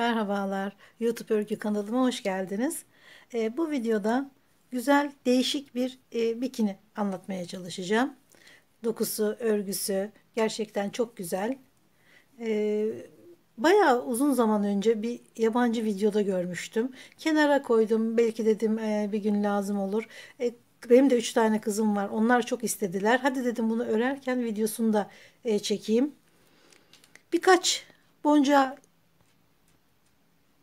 Merhabalar, YouTube örgü kanalıma hoş geldiniz. Bu videoda güzel, değişik bir bikini anlatmaya çalışacağım. Dokusu, örgüsü gerçekten çok güzel. Bayağı uzun zaman önce bir yabancı videoda görmüştüm. Kenara koydum, belki dedim bir gün lazım olur. Benim de 3 tane kızım var, onlar çok istediler. Hadi dedim bunu örerken videosunu da çekeyim. Birkaç boncuğa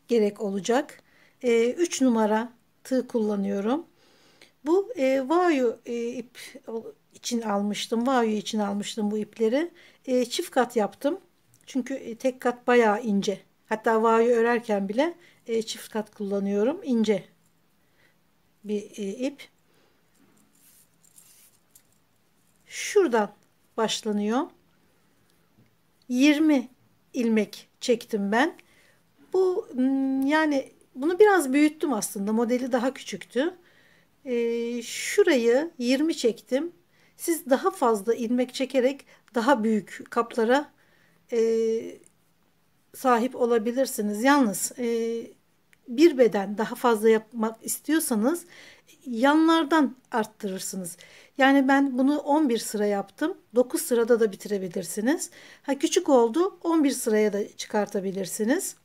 gerek olacak. 3 numara tığ kullanıyorum. Bu vayu ip için almıştım. Vayu için almıştım bu ipleri. Çift kat yaptım. Çünkü tek kat bayağı ince. Hatta vayu örerken bile çift kat kullanıyorum. İnce bir ip. Şuradan başlanıyor. 20 ilmek çektim ben. Bu yani bunu biraz büyüttüm aslında. Modeli daha küçüktü. Şurayı 20 çektim. Siz daha fazla ilmek çekerek daha büyük kaplara sahip olabilirsiniz. Yalnız bir beden daha fazla yapmak istiyorsanız yanlardan arttırırsınız. Yani ben bunu 11 sıra yaptım. 9 sırada da bitirebilirsiniz. Ha, küçük oldu, 11 sıraya da çıkartabilirsiniz.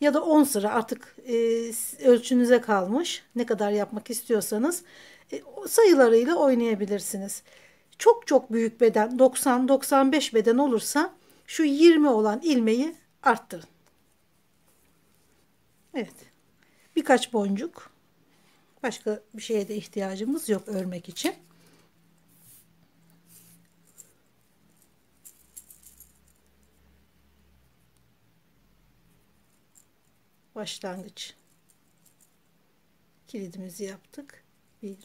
Ya da 10 sıra artık ölçünüze kalmış. Ne kadar yapmak istiyorsanız sayılarıyla oynayabilirsiniz. Çok çok büyük beden 90-95 beden olursa şu 20 olan ilmeği arttırın. Evet. Birkaç boncuk. Başka bir şeye de ihtiyacımız yok örmek için. Başlangıç kilidimizi yaptık. 1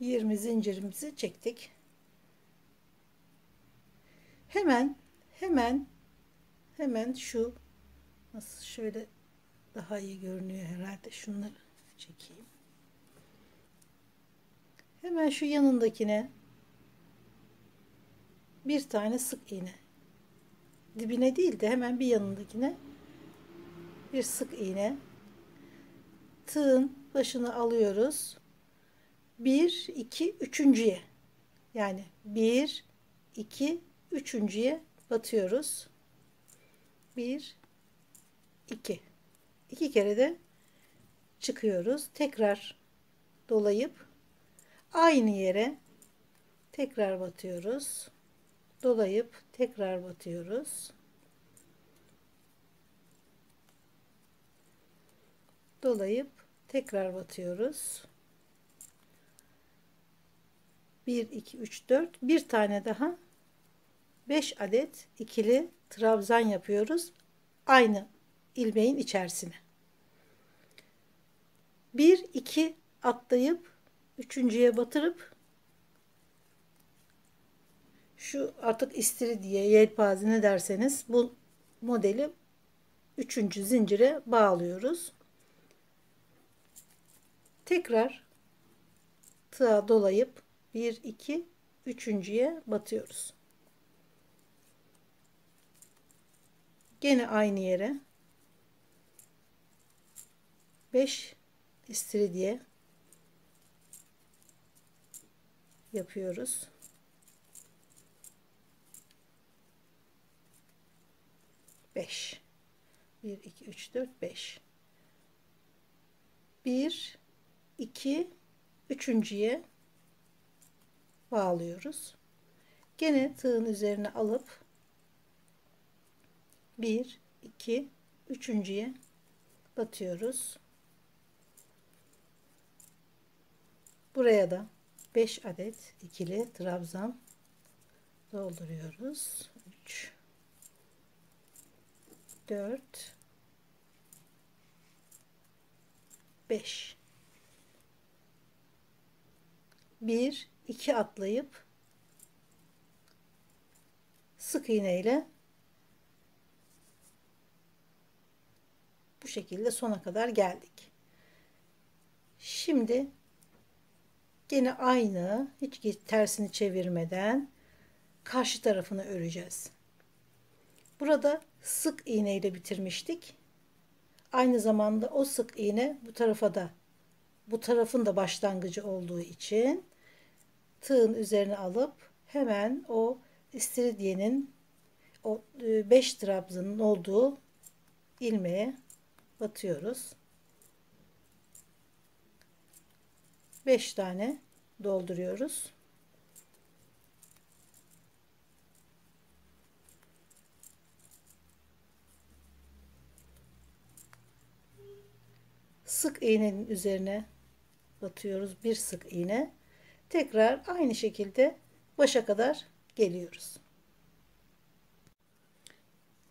20 zincirimizi çektik. Hemen şu nasıl şöyle daha iyi görünüyor herhalde. Şunları çekeyim. Hemen şu yanındakine bir tane sık iğne. Dibine değil de hemen bir yanındakine bir sık iğne. Tığın başını alıyoruz. 1, 2, 3.'ye. Yani 1, 2, 3.'ye batıyoruz. 1, 2. 2 kere de çıkıyoruz. Tekrar dolayıp aynı yere tekrar batıyoruz. Dolayıp tekrar batıyoruz. Dolayıp tekrar batıyoruz. 1, 2, 3, 4. Bir tane daha 5 adet ikili trabzan yapıyoruz. Aynı ilmeğin içerisine. 1, 2 atlayıp üçüncüye batırıp şu artık istiridye, yelpaze ne derseniz bu modeli 3. zincire bağlıyoruz. Tekrar tığa dolayıp 1, 2, 3.'ye batıyoruz. Gene aynı yere 5 istiridye yapıyoruz. Beş. 1, 2, 3, 4, 5. 1, 2, 3.'ye bağlıyoruz. Gene tığın üzerine alıp 1, 2, 3.'ye batıyoruz. Buraya da 5 adet ikili trabzan dolduruyoruz. 3, 4, 5. 1, 2 atlayıp sık iğne ile Bu şekilde sona kadar geldik. Şimdi gene aynı, hiç tersini çevirmeden karşı tarafını öreceğiz. Burada sık iğne ile bitirmiştik. Aynı zamanda o sık iğne bu tarafa da, bu tarafın da başlangıcı olduğu için tığın üzerine alıp hemen o istiridyenin, o 5 trabzanın olduğu ilmeğe batıyoruz. 5 tane dolduruyoruz. Sık iğnenin üzerine batıyoruz. Bir sık iğne. Tekrar aynı şekilde başa kadar geliyoruz.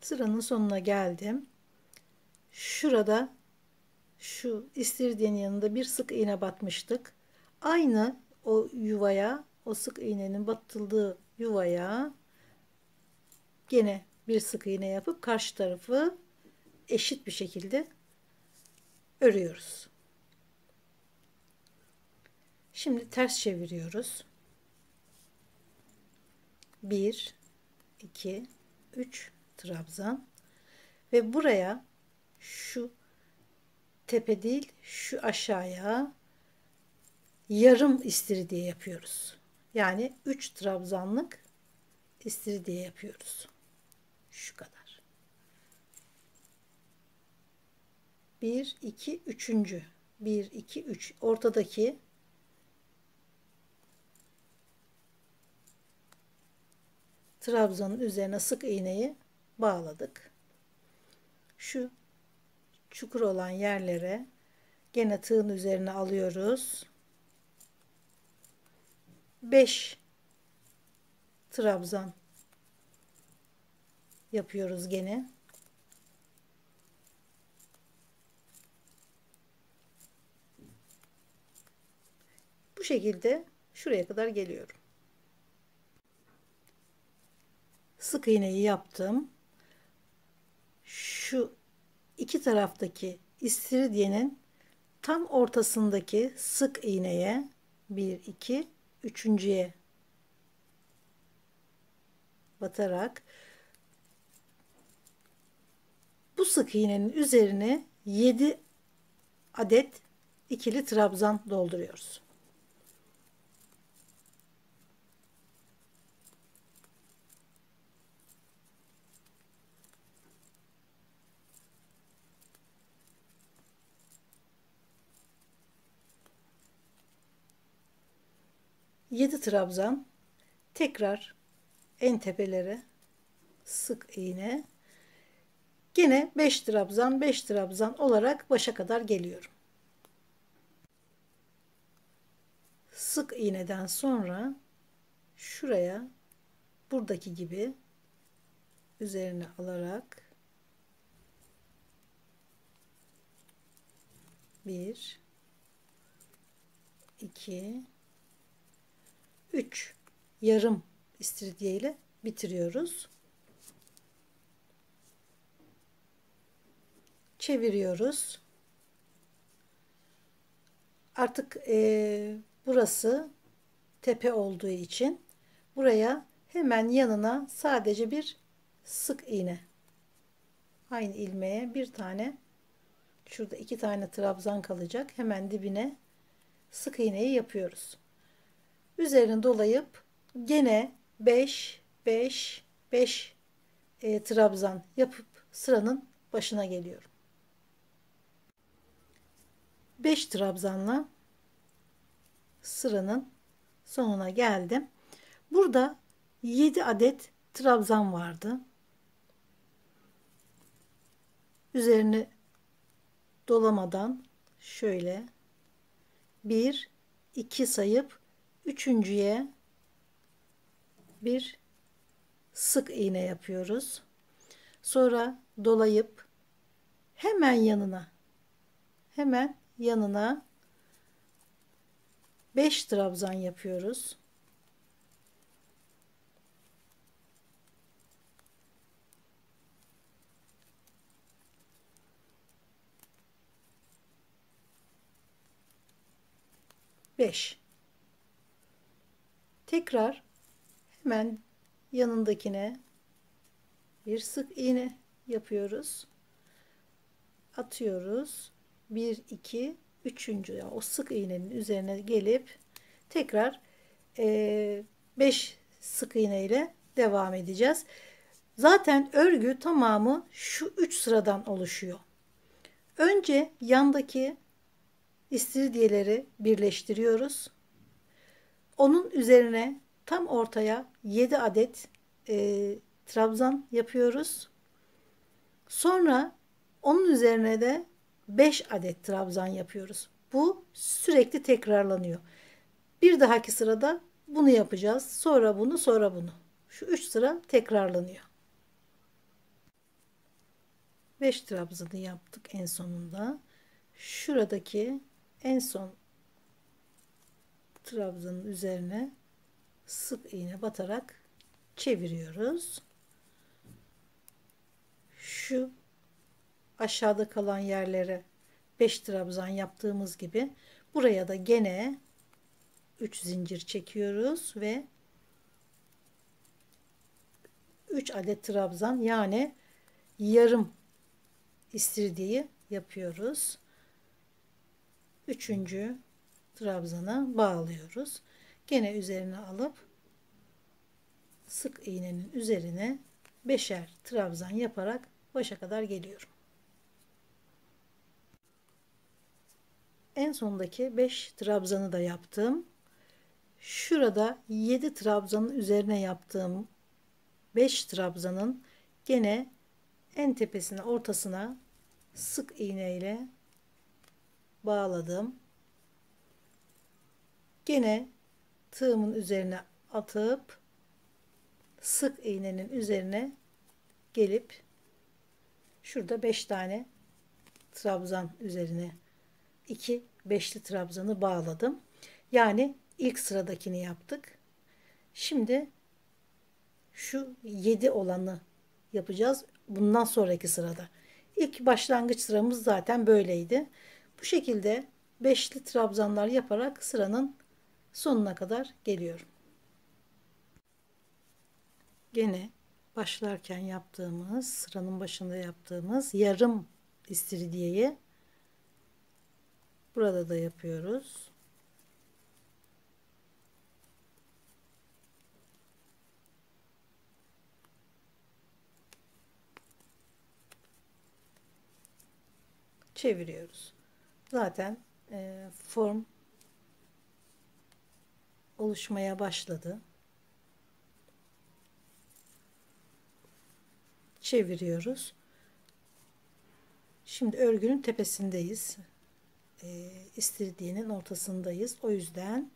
Sıranın sonuna geldim. Şurada şu istiridyenin yanında bir sık iğne batmıştık. Aynı o yuvaya, o sık iğnenin batıldığı yuvaya gene bir sık iğne yapıp karşı tarafı eşit bir şekilde örüyoruz. Şimdi ters çeviriyoruz. 1, 2, 3 trabzan ve buraya şu tepe değil, şu aşağıya yarım istiridye yapıyoruz. Yani 3 trabzanlık istiridye yapıyoruz. Şu kadar. 1, 2, 3. 1, 2, 3. Ortadaki trabzanın üzerine sık iğneyi bağladık. Şu çukur olan yerlere gene tığın üzerine alıyoruz. 5 trabzan yapıyoruz gene. Bu şekilde şuraya kadar geliyorum. Sık iğneyi yaptım. Şu iki taraftaki istiridyenin tam ortasındaki sık iğneye 1, 2, 3.'ye batarak bu sık iğnenin üzerine 7 adet ikili trabzan dolduruyoruz. Yedi trabzan, tekrar en tepelere sık iğne, gene 5 trabzan 5 trabzan olarak başa kadar geliyorum. Sık iğneden sonra şuraya buradaki gibi üzerine alarak 1, 2, 3 yarım istiridye ile bitiriyoruz. Çeviriyoruz. Artık burası tepe olduğu için buraya hemen yanına sadece bir sık iğne, aynı ilmeğe bir tane, şurada 2 tane trabzan kalacak, hemen dibine sık iğneyi yapıyoruz. Üzerine dolayıp gene 5, 5, 5 trabzan yapıp sıranın başına geliyorum. 5 trabzanla sıranın sonuna geldim. Burada 7 adet trabzan vardı. Üzerine dolamadan şöyle 1, 2 sayıp üçüncüye bir sık iğne yapıyoruz. Sonra dolayıp hemen yanına 5 trabzan yapıyoruz. 5. Tekrar hemen yanındakine bir sık iğne yapıyoruz. Atıyoruz. 1, 2, 3. Yani o sık iğnenin üzerine gelip tekrar 5 sık iğne ile devam edeceğiz. Zaten örgü tamamı şu 3 sıradan oluşuyor. Önce yandaki istiridyeleri birleştiriyoruz. Onun üzerine tam ortaya 7 adet trabzan yapıyoruz. Sonra onun üzerine de 5 adet trabzan yapıyoruz. Bu sürekli tekrarlanıyor. Bir dahaki sırada bunu yapacağız. Sonra bunu, sonra bunu. Şu 3 sıra tekrarlanıyor. 5 trabzanı yaptık en sonunda. Şuradaki en son trabzanın üzerine sık iğne batarak çeviriyoruz. Şu aşağıda kalan yerlere 5 trabzan yaptığımız gibi buraya da gene 3 zincir çekiyoruz ve 3 adet trabzan, yani yarım istiridyeyi yapıyoruz. 3. trabzana bağlıyoruz. Gene üzerine alıp sık iğnenin üzerine 5'er trabzan yaparak başa kadar geliyorum. En sondaki 5 trabzanı da yaptım. Şurada 7 trabzanın üzerine yaptığım 5 trabzanın gene en tepesine, ortasına sık iğne ile bağladım. Gene tığımın üzerine atıp sık iğnenin üzerine gelip şurada 5 tane trabzan üzerine 2 beşli trabzanı bağladım. Yani ilk sıradakini yaptık. Şimdi şu 7 olanı yapacağız bundan sonraki sırada. İlk başlangıç sıramız zaten böyleydi. Bu şekilde beşli trabzanlar yaparak sıranın sonuna kadar geliyorum. Gene başlarken yaptığımız, sıranın başında yaptığımız yarım istiridyeyi burada da yapıyoruz. Çeviriyoruz. Zaten form oluşmaya başladı. Çeviriyoruz. Şimdi örgünün tepesindeyiz. İstiridyenin ortasındayız. O yüzden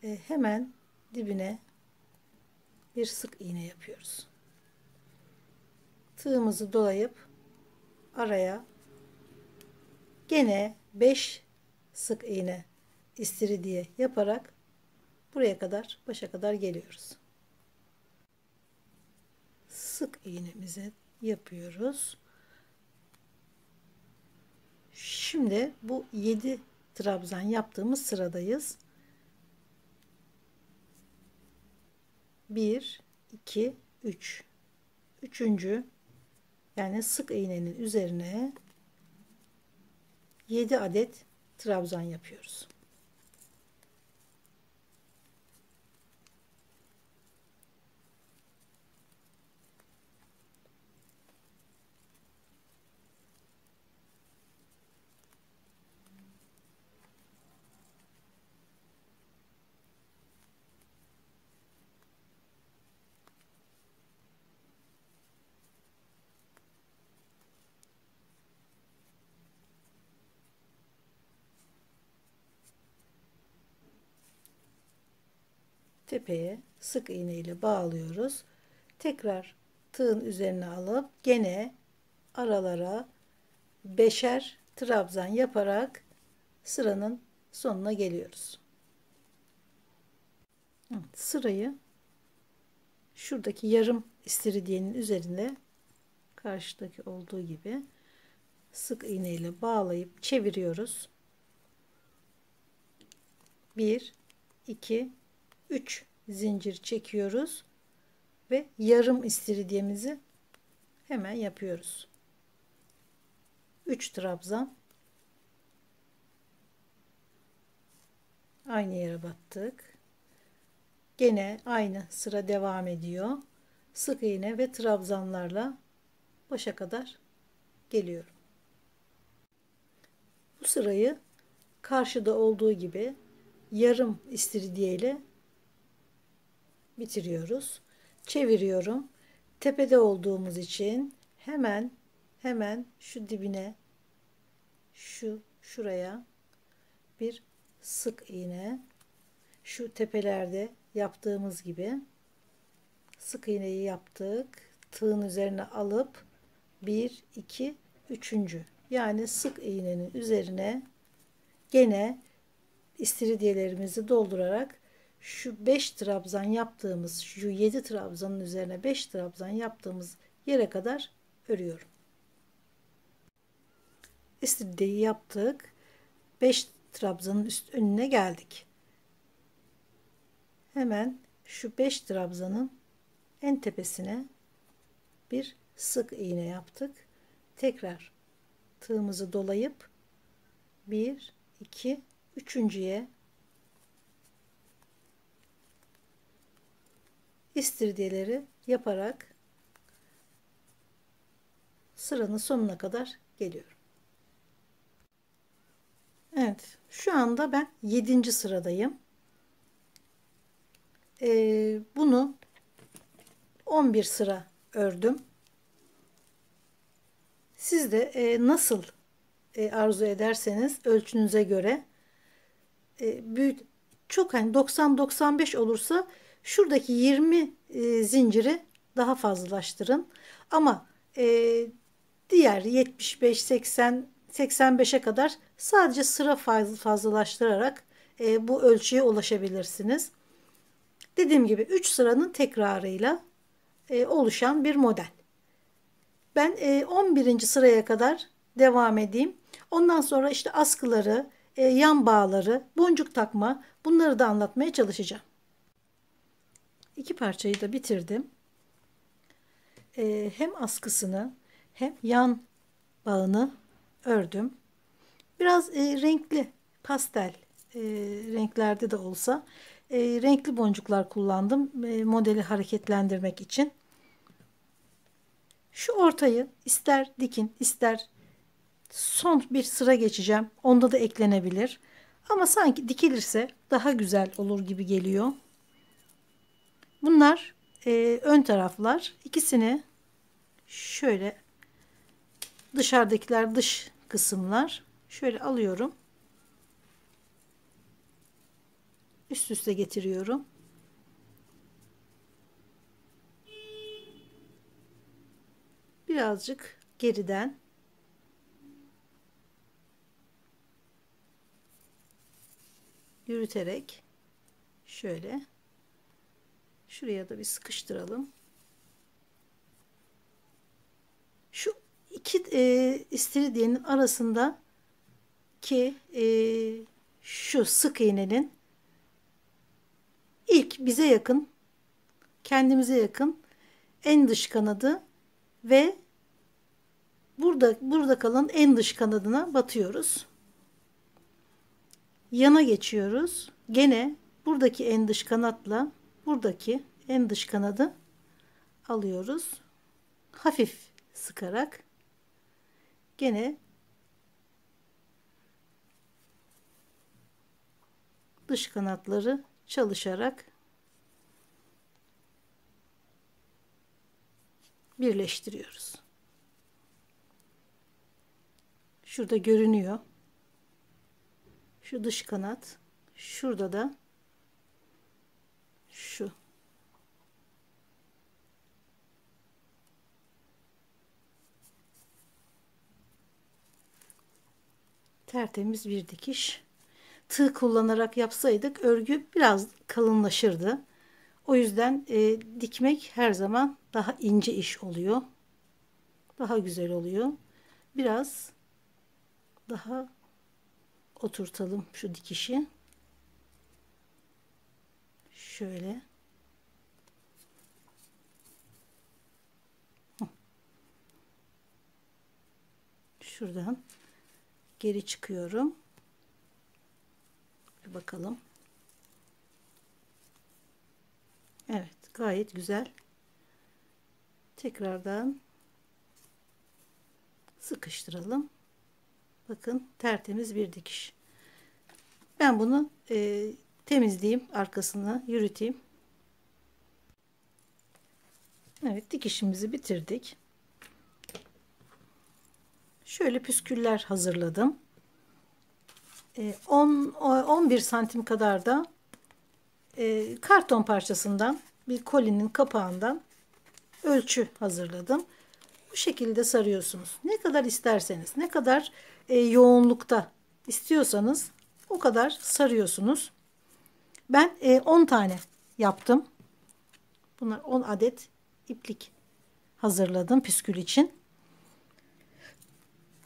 hemen dibine bir sık iğne yapıyoruz. Tığımızı dolayıp araya gene 5 sık iğne istiridye yaparak buraya kadar, başa kadar geliyoruz. Sık iğnemizi yapıyoruz. Şimdi bu 7 trabzan yaptığımız sıradayız. 1, 2, 3. 3. yani sık iğnenin üzerine 7 adet trabzan yapıyoruz. Tepeye sık iğne ile bağlıyoruz. Tekrar tığın üzerine alıp gene aralara 5'er trabzan yaparak sıranın sonuna geliyoruz. Evet, sırayı şuradaki yarım istiridyenin üzerinde karşıdaki olduğu gibi sık iğne ile bağlayıp çeviriyoruz. 1, 2, 3 zincir çekiyoruz ve yarım istiridyemizi hemen yapıyoruz. 3 trabzan, aynı yere battık, gene aynı sıra devam ediyor. Sık iğne ve trabzanlarla başa kadar geliyorum. Bu sırayı karşıda olduğu gibi yarım istiridye ile bitiriyoruz. Çeviriyorum. Tepede olduğumuz için hemen şu dibine, şuraya bir sık iğne, şu tepelerde yaptığımız gibi sık iğneyi yaptık. Tığın üzerine alıp 1, 2, 3. yani sık iğnenin üzerine gene istiridyelerimizi doldurarak şu 5 trabzan yaptığımız, şu 7 trabzanın üzerine 5 trabzan yaptığımız yere kadar örüyorum. İstiridyeyi yaptık. 5 trabzanın önüne geldik. Hemen şu 5 trabzanın en tepesine bir sık iğne yaptık. Tekrar tığımızı dolayıp 1, 2, 3.'ye istiridyeleri yaparak sıranın sonuna kadar geliyorum. Evet, şu anda ben 7. sıradayım. Bunu 11 sıra ördüm. Siz de nasıl arzu ederseniz ölçünüze göre büyük, çok hani 90-95 olursa şuradaki 20 zinciri daha fazlalaştırın. Ama diğer 75-80-85'e kadar sadece sıra fazlalaştırarak bu ölçüye ulaşabilirsiniz. Dediğim gibi 3 sıranın tekrarıyla oluşan bir model. Ben 11. sıraya kadar devam edeyim. Ondan sonra işte askıları, yan bağları, boncuk takma, bunları da anlatmaya çalışacağım. İki parçayı da bitirdim. Hem askısını hem yan bağını ördüm. Biraz renkli, pastel renklerde de olsa renkli boncuklar kullandım modeli hareketlendirmek için. Şu ortayı ister dikin, ister son bir sıra geçeceğim, onda da eklenebilir. Ama sanki dikilirse daha güzel olur gibi geliyor. Bunlar ön taraflar. İkisini şöyle, dışarıdakiler dış kısımlar. Şöyle alıyorum. Üst üste getiriyorum. Birazcık geriden. Yürüterek şöyle. Şuraya da bir sıkıştıralım. Şu iki istiridyenin arasındaki şu sık iğnenin ilk bize yakın, kendimize yakın en dış kanadı ve burada kalan en dış kanadına batıyoruz. Yana geçiyoruz. Gene buradaki en dış kanatla buradaki en dış kanadı alıyoruz. Hafif sıkarak gene dış kanatları çalışarak birleştiriyoruz. Şurada görünüyor. Şu dış kanat. Şurada da şu. Tertemiz bir dikiş. Tığ kullanarak yapsaydık örgü biraz kalınlaşırdı. O yüzden dikmek her zaman daha ince iş oluyor. Daha güzel oluyor. Biraz daha oturtalım şu dikişi. şöyle. Şuradan geri çıkıyorum. Bir bakalım. Evet, gayet güzel. Tekrardan sıkıştıralım. Bakın, tertemiz bir dikiş. Ben bunu temizleyeyim, arkasını yürüteyim. Evet, dikişimizi bitirdik. Şöyle püsküller hazırladım. 11 santim kadar da karton parçasından, bir kolinin kapağından ölçü hazırladım. Bu şekilde sarıyorsunuz. Ne kadar isterseniz, ne kadar yoğunlukta istiyorsanız o kadar sarıyorsunuz. Ben 10 tane yaptım. Bunlar 10 adet iplik hazırladım püskül için.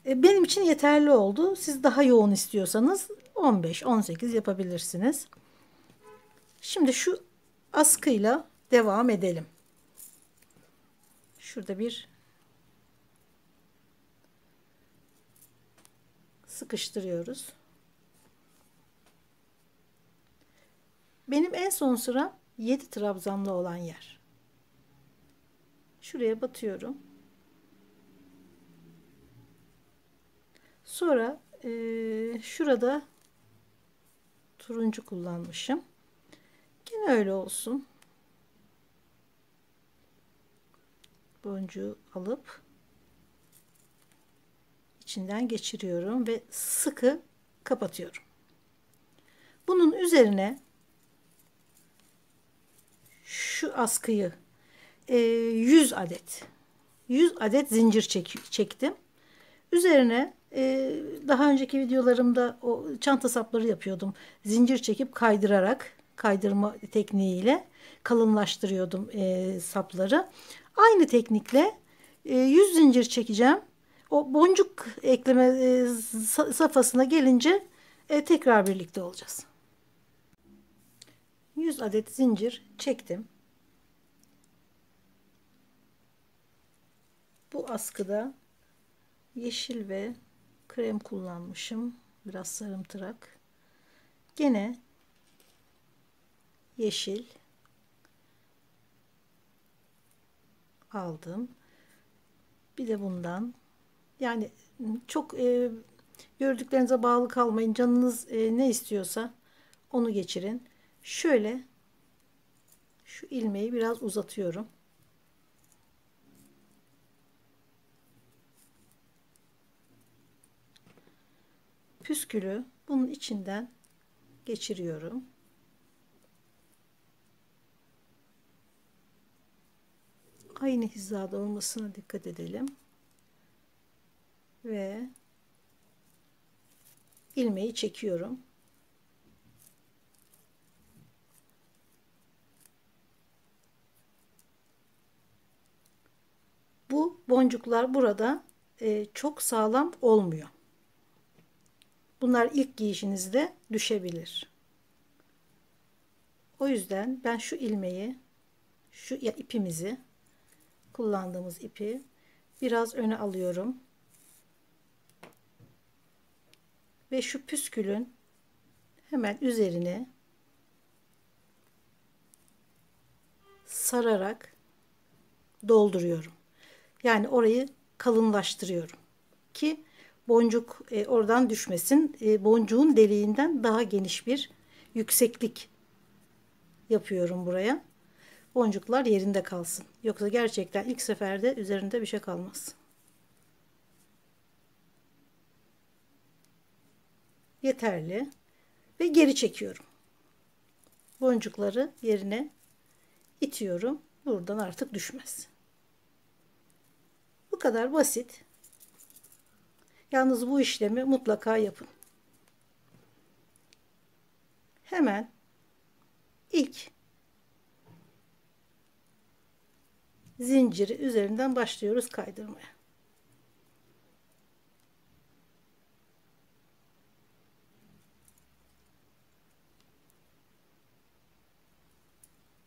Benim için yeterli oldu. Siz daha yoğun istiyorsanız 15-18 yapabilirsiniz. Şimdi şu askıyla devam edelim. Şurada bir sıkıştırıyoruz. Benim en son sıra 7 trabzanlı olan yer. Şuraya batıyorum. Sonra şurada turuncu kullanmışım. Yine öyle olsun. Boncuğu alıp içinden geçiriyorum ve sıkı kapatıyorum. Bunun üzerine şu askıyı 100 adet zincir çektim. Üzerine daha önceki videolarımda o çanta sapları yapıyordum. Zincir çekip kaydırarak, kaydırma tekniğiyle kalınlaştırıyordum sapları. Aynı teknikle 100 zincir çekeceğim. O boncuk ekleme safhasına gelince tekrar birlikte olacağız. 100 adet zincir çektim. Bu askıda yeşil ve krem kullanmışım. Biraz sarımtırak. Gene yeşil aldım. Bir de bundan. Yani çok gördüklerinize bağlı kalmayın. Canınız ne istiyorsa onu geçirin. Şöyle şu ilmeği biraz uzatıyorum. Püskülü bunun içinden geçiriyorum. Aynı hizada olmasına dikkat edelim. Ve ilmeği çekiyorum. Bu boncuklar burada çok sağlam olmuyor. Bunlar ilk giyişinizde düşebilir. O yüzden ben şu ilmeği, şu ipimizi, kullandığımız ipi biraz öne alıyorum. Ve şu püskülün hemen üzerine sararak dolduruyorum. Yani orayı kalınlaştırıyorum ki boncuk oradan düşmesin. Boncuğun deliğinden daha geniş bir yükseklik yapıyorum buraya. Boncuklar yerinde kalsın. Yoksa gerçekten ilk seferde üzerinde bir şey kalmaz. Yeterli. Ve geri çekiyorum. Boncukları yerine itiyorum. Buradan artık düşmez. Bu kadar basit. Yalnız bu işlemi mutlaka yapın. Hemen ilk zinciri üzerinden başlıyoruz kaydırmaya.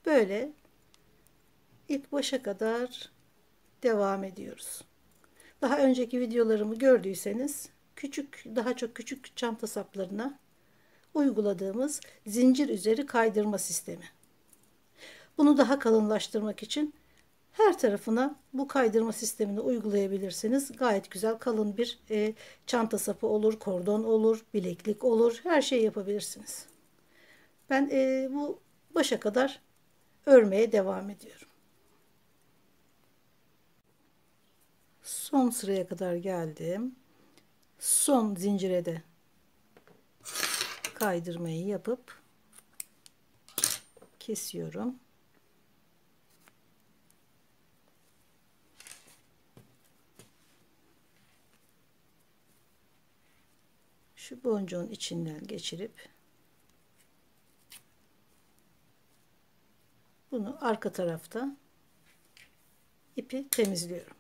Böyle ip başa kadar devam ediyoruz. Daha önceki videolarımı gördüyseniz daha çok küçük çanta saplarına uyguladığımız zincir üzeri kaydırma sistemi. Bunu daha kalınlaştırmak için her tarafına bu kaydırma sistemini uygulayabilirsiniz. Gayet güzel kalın bir çanta sapı olur, kordon olur, bileklik olur, her şeyi yapabilirsiniz. Ben bu başa kadar örmeye devam ediyorum. Son sıraya kadar geldim. Son zincire de kaydırmayı yapıp kesiyorum. Şu boncuğun içinden geçirip bunu arka tarafta ipi temizliyorum.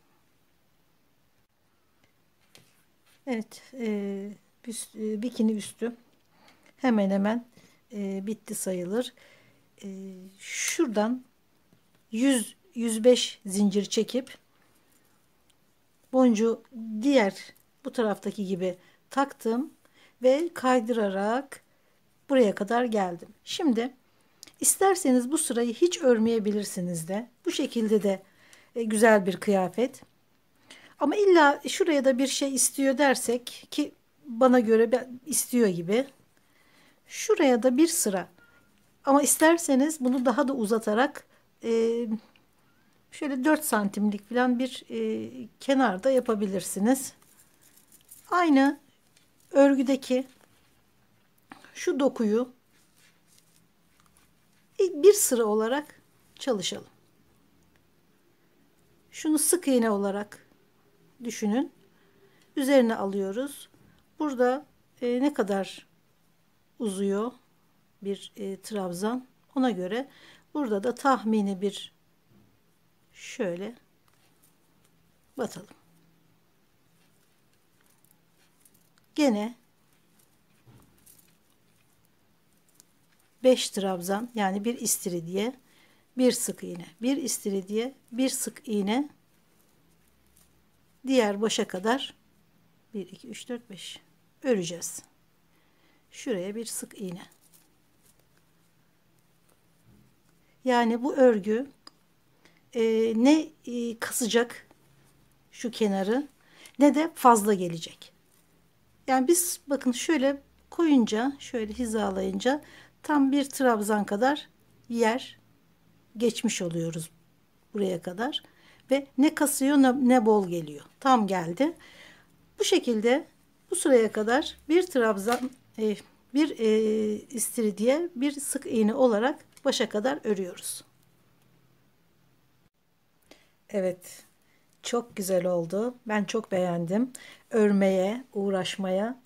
Evet, bikini üstü hemen hemen bitti sayılır. Şuradan 100-105 zincir çekip boncuğu diğer bu taraftaki gibi taktım ve kaydırarak buraya kadar geldim. Şimdi isterseniz bu sırayı hiç örmeyebilirsiniz de, bu şekilde de güzel bir kıyafet. Ama illa şuraya da bir şey istiyor dersek, ki bana göre istiyor gibi, şuraya da bir sıra, ama isterseniz bunu daha da uzatarak şöyle 4 santimlik falan bir kenarda yapabilirsiniz. Aynı örgüdeki şu dokuyu bir sıra olarak çalışalım. Şunu sık iğne olarak düşünün. Üzerine alıyoruz. Burada ne kadar uzuyor bir trabzan, ona göre burada da tahmini bir şöyle batalım. Gene 5 trabzan, yani bir istiridye, bir sık iğne, bir istiridye, bir sık iğne, diğer başa kadar 1 2 3 4 5 öreceğiz. Şuraya bir sık iğne. Yani bu örgü ne kasacak şu kenarı, ne de fazla gelecek. Yani biz bakın şöyle koyunca, şöyle hizalayınca tam bir trabzan kadar yer geçmiş oluyoruz buraya kadar. Ve ne kasıyor ne bol geliyor. Tam geldi. Bu şekilde bu sıraya kadar bir trabzan, bir istiridye, bir sık iğne olarak başa kadar örüyoruz. Evet, çok güzel oldu. Ben çok beğendim. Örmeye, uğraşmaya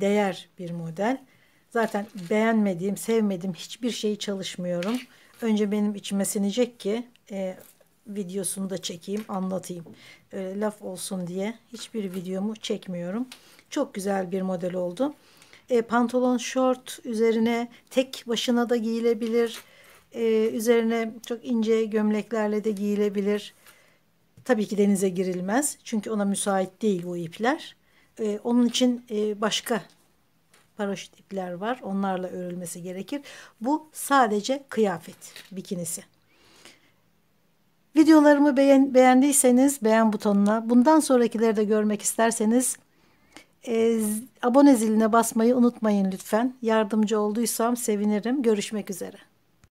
değer bir model. Zaten beğenmediğim, sevmediğim hiçbir şeyi çalışmıyorum. Önce benim içime sinecek ki videosunu da çekeyim, anlatayım. Öyle laf olsun diye hiçbir videomu çekmiyorum. Çok güzel bir model oldu. Pantolon, şort üzerine tek başına da giyilebilir. Üzerine çok ince gömleklerle de giyilebilir. Tabii ki denize girilmez. Çünkü ona müsait değil bu ipler. Onun için başka paraşüt ipler var. Onlarla örülmesi gerekir. Bu sadece kıyafet bikinisi. Videolarımı beğendiyseniz beğen butonuna, bundan sonrakileri de görmek isterseniz abone ziline basmayı unutmayın lütfen. Yardımcı olduysam sevinirim. Görüşmek üzere.